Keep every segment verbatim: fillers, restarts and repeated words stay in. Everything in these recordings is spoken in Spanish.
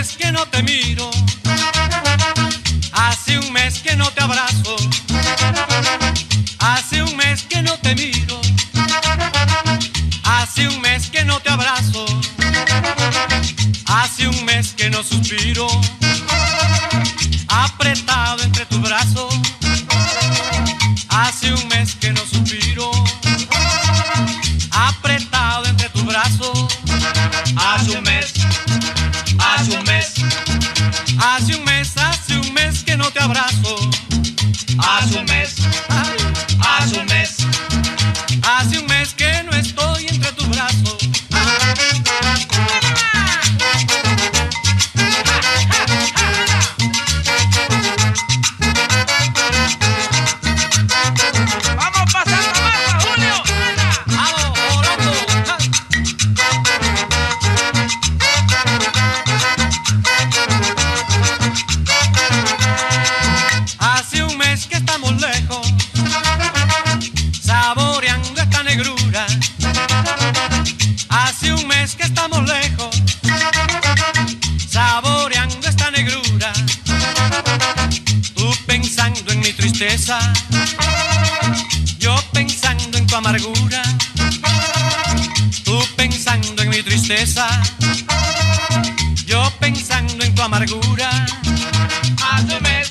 mes que no te miro, hace un mes que no te abrazo, hace un mes que no te miro, hace un mes que no te abrazo, hace un mes que no suspiro, apretado entre tus brazos, hace un mes que no suspiro, apretado entre tus brazos, hace un mes, hace un mes, hace un mes, hace un mes que no te abrazo, hace un mes, hace un mes, hace un mes que no estoy entre tus brazos. Yo pensando en tu amargura, tú pensando en mi tristeza, yo pensando en tu amargura. Hace un mes,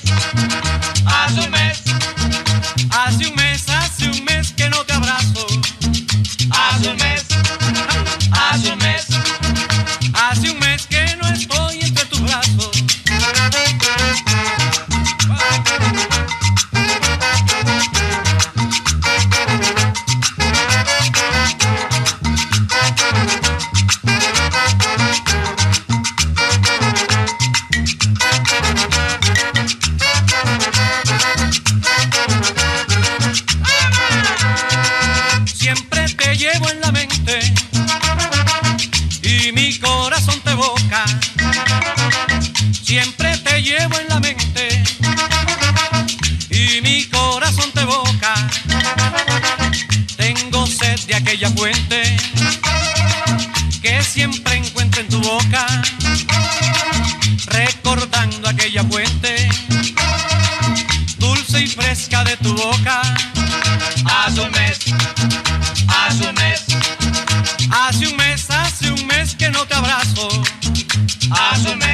hace un mes, hace un mes, hace un mes que no te abrazo. Hace un mes, hace un mes, hace un mes que no estoy entre tus brazos. Aquella fuente que siempre encuentro en tu boca, recordando aquella fuente dulce y fresca de tu boca. Hace un mes, hace un mes, hace un mes, hace un mes que no te abrazo. Hace un mes.